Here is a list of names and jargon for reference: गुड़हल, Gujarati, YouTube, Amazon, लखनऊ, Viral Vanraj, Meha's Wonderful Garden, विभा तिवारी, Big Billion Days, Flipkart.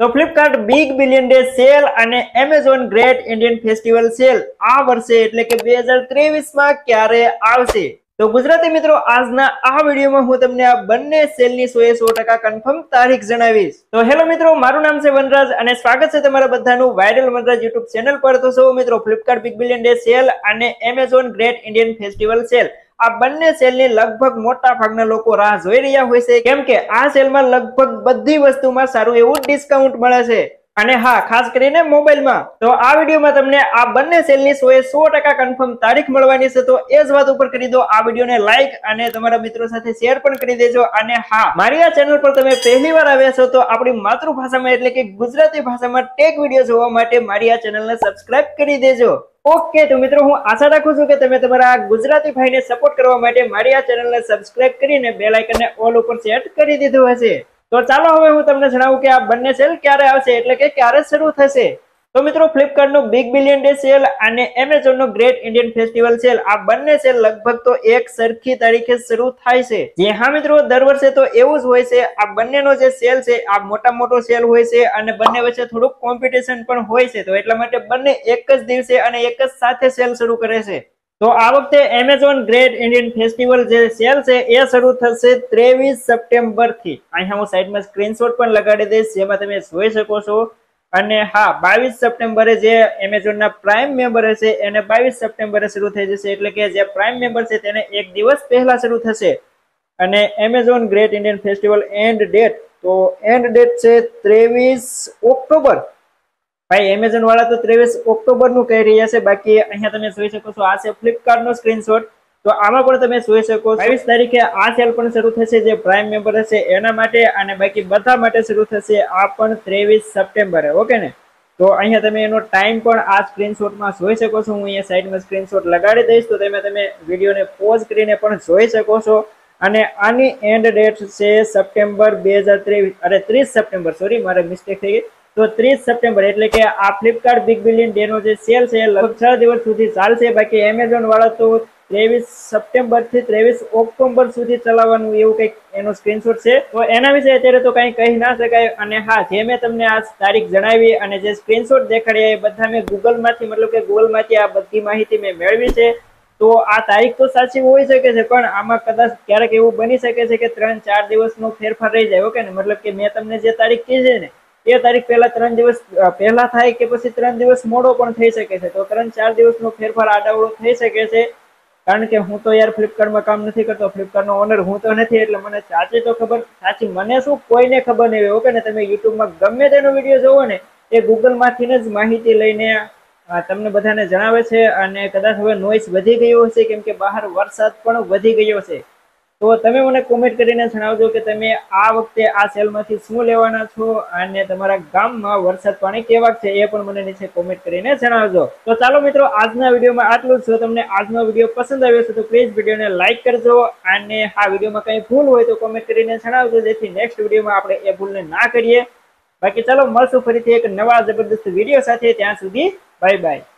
तो Flipkart big billion day sale अने Amazon great Indian festival sale आ वर्षे एटले के 2023 માં ક્યારે આવશે? तो गुजराती मित्रों આજના આ વિડિયોમાં હું તમને આ બંને સેલની 100% કન્ફર્મ તારીખ જણાવીશ। તો હેલો મિત્રો, મારું નામ છે વનરાજ અને સ્વાગત છે તમારા બધાનું વાયરલ વનરાજ YouTube ચેનલ પર। તો સૌ મિત્રો, Flipkart big billion day sale અને Amazon Great Indian Festival sale आ बने सेल ने लगभग मोटा भागना लोको राह जोई रह्या होय छे, केम के आ सेल में लगभग बधी वस्तु में सारू एवं डिस्काउंट मळे छे अने हाँ खास करीने मोबाइल में। तो आ विडियो में तमने आ बने सेल नी 100% कन्फर्म तारीख मळवानी छे। तो ए ज वात उपर करी दो आ विडियो ने लाइक अने तमारा मित्रों साथे शेयर पण करी देजो। अने हाँ, मारी आ चेनल पर तमे पहली वार आव्या छो तो आपणी मातृभाषा में एटले के गुजराती भाषा में टेक विडियो जोवा माटे मारी आ चेनल ने सब्सक्राइब करी देजो। ओके, तो मित्रों हूँ आशा राखू छूं के तमे तमारा गुजराती भाई ने सपोर्ट करवा माटे मारी आ चेनल ने सब्सक्राइब करीने बेल आइकन ने ऑल उपर सेट करी दीधो हशे। तो चालो हवे हूँ तमने जणावुं के आ बंने सेल क्यारे आवशे एटले के क्यारे शरू थशे। तो मित्रों फ्लिपकार्ट नो बिग बिलियन डे सेल अने एमेजोन नो ग्रेट इंडियन फेस्टिवल सेल आ बंने सेल लगभग तो एक सरखी तारीखे शुरू थाय छे। जे हां मित्रों, दर वर्षे तो एवुं ज होय छे। आ बंनेनो जे सेल छे आ मोटा मोटो सेल होय छे अने बंने वच्चे थोडुं कॉम्पिटिशन पण होय छे, तो एटला माटे बंने एक ज दिवसे अने एक ज साथे सेल शुरू करे छे। तो आ वखते एमेजोन ग्रेट इंडियन फेस्टिवल जे सेल छे ए शुरू थशे 23 सप्टेम्बर थी। अहीं हूं साइडमां स्क्रीनशॉट पण लगाडी दईश जेमां तमे जोई शको छो। अने हाँ, 22 सप्टेम्बरे जे एमेजोन ना प्राइम मेम्बर हशे एने 22 सप्टेम्बरे शुरू थई जशे, एटले के जे प्राइम मेम्बर छे तेने एक दिवस पहेला शुरू थशे। अने Amazon great Indian festival end date, तो एंड डेट छे 23 ऑक्टोबर। भाई एमेजोन वाला तो 23 ऑक्टोबर नु कही रह्या छे। बाकी अहींया तमे जोई शको छो आ छे फ्लिपकार्ट नो स्क्रीनशॉट। तो आमा पण तमे जोई शको 22 तारीखे आ सेल पण शुरू थशे जे प्राइम मेम्बर हशे एना माटे, अने बाकी बधा माटे शुरू थशे आ पण 23 सप्टेम्बरे। ओके ने, तो अहींया तमे एनो टाइम पण आ स्क्रीनशॉट मां जोई शको छो। हुं अहींया साइडमां स्क्रीनशॉट लगाडी दईश तो तमे तमे विडियोने पॉज करीने पण जोई शको छो। अने आनी एंड डेट छे सप्टेम्बर 30 सप्टेम्बर। तो 30 सप्टेम्बर एटले के आ फ्लिपकार्ट बिग बिलियन डे नो जे सेल छे लगभग 6 દિવસ સુધી ચાલશે। बाकी एमेजोन वाला तो 23 सप्टेम्बर थी 23 ऑक्टोबर सुधी चलावવાનું એવું કંઈક એનો સ્ક્રીનશોટ છે। તો એના વિશે અત્યારે તો કંઈ કહી ના શકાય। અને હા, જે મેં તમને આ તારીખ જણાવી અને જે સ્ક્રીનશોટ દેખાડ્યા એ બધા મેં ગૂગલમાંથી, મતલબ કે ગૂગલમાંથી આ બધી માહિતી મેં મેળવી છે। તો આ તારીખ તો સાચી હોઈ શકે છે, પણ આમાં કદાચ ક્યારેક એવું બની શકે છે કે 3-4 દિવસનો ફેરફાર રહી જાય। ઓકે ને, મતલબ કે મેં તમને જે તારીખ કીધી છે ને એ તારીખ પહેલા 3 દિવસ પહેલા થાય કે પછી 3 દિવસ મોડો પણ થઈ શકે છે। તો 3-4 દિવસનો ફેરફાર આડાવડો થઈ શકે છે। कारण के हूँ तो यार फ्लिपकार्ट में काम नहीं करते, फ्लिपकार्ट नो ओनर हूँ तो नहीं, एटले मने साची तो खबर, साची मने शू कोईने खबर नहीं। ओके ने, तमे यूट्यूब में गमे तेनो विडियो जोवो ने ए गूगल मांथी ज माहिती लईने तमने बधाने जणावे छे। अने कदाच हवे नोइस वधी गयो हशे केम के बहार वरसाद पण वधी गयो छे। तो तमे मने कमेंट करीने जणावजो के तमे आ वखते आ सेलमांथी शुं लेवाना छो अने तमारा गाममां वरसाद पाणी केवा छे ए पण मने नीचे कमेंट करीने जणावजो। तो चालो मित्रों, आजना विडियोमां आटलुं ज। जो तमने आजनो विडियो पसंद आव्यो छे तो प्लीज विडियोने लाइक करजो अने आ विडियोमां कंई भूल होय तो कमेंट करीने जणावजो जेथी नेक्स्ट विडियोमां आपणे ए भूलने ना करीए। बाकी चालो, मळशुं फरीथी एक नवा जबरदस्त विडियो साथे। त्यां सुधी बाय बाय।